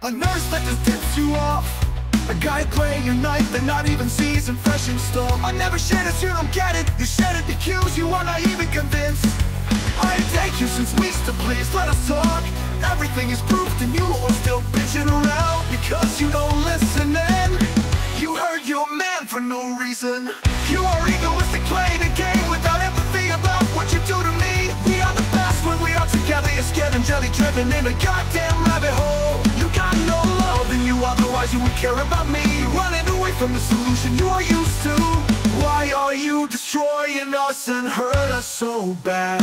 A nurse that just tips you off, a guy playing your knife that not even sees and fresh install. I never shed it, you don't get it. You shed it, the cues, you are not even convinced. I take you since weeks to please, let us talk. Everything is proved and you are still bitching around because you don't listen in. You hurt your man for no reason. You are egoistic, playing a game without empathy about what you do to me. We are the best when we are together. You're scared and jelly driven in a goddamn rabbit hole. You would care about me, running away from the solution you are used to. Why are you destroying us and hurt us so bad?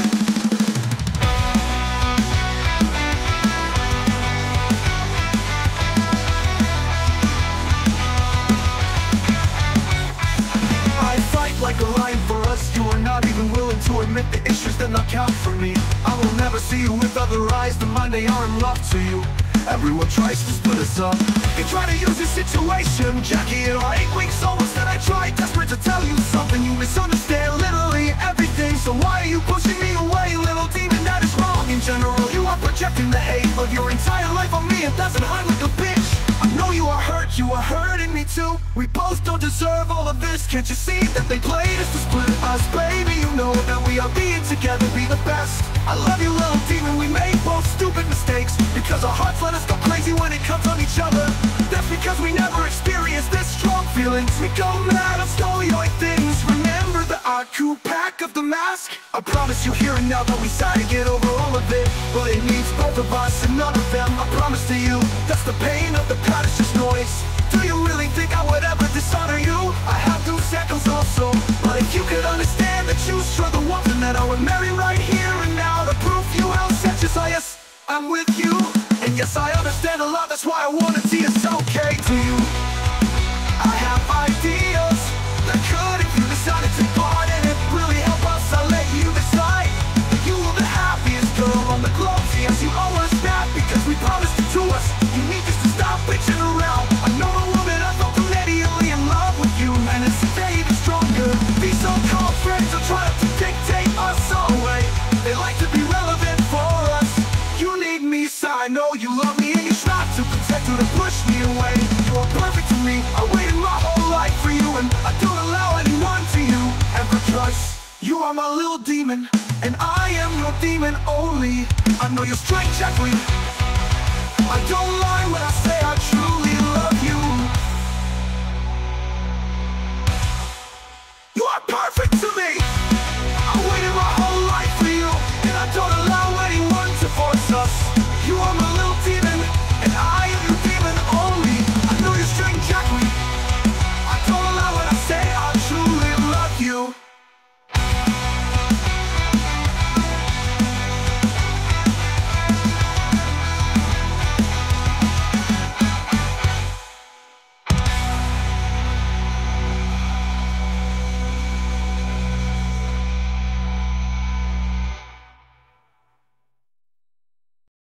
I fight like a lion for us. You are not even willing to admit the issues that knock out for me. I will never see you with other eyes than mine. They are in love to you. Everyone tries to split us up. They try to use your situation, Jackie, and I ain't weak, so instead I try desperate to tell you something. You misunderstand literally everything. So why are you pushing me away, little demon? That is wrong in general. You are projecting the hate of your entire life on me, and that's an hide like a bitch. I know you are hurt, you are hurting me too. We both don't deserve all of this. Can't you see that they played us to split us? Baby, you know that we are being together, be the best. I love you, little demon, we made both stupid mistakes. Because our hearts let us go crazy when it comes on each other. That's because we never experienced this strong feelings. We go mad on scolioid things. Remember the Aku pack of the mask? I promise you here and now that we try to get over all of it, but it needs both of us and none of them. I promise to you, that's the pain of the past is just noise. Do you really think I would ever dishonor you? I have 2 seconds also, but if you could understand that you struggle once, and that I would marry right here and now to prove you how such as I am. I'm with you, and yes, I understand a lot. That's why I wanna see it's okay to you. I have ideas that could, if you decided to part, and it really help us, I'll let you decide. You are the happiest girl on the globe. Yes, you owe us that because we promised it to us. You need just to stop bitching around. I know the woman I felt immediately in love with you, and it's made even stronger. These so-called friends are trying to dictate us away. They like to be relevant for us. You need me, so I know you love me, and you try to protect or to push me away. You are perfect to me, I waited my whole life for you, and I don't allow anyone to you ever trust. You are my little demon, and I am your demon only. I know your strength, Jacquie. I don't lie when I say I true.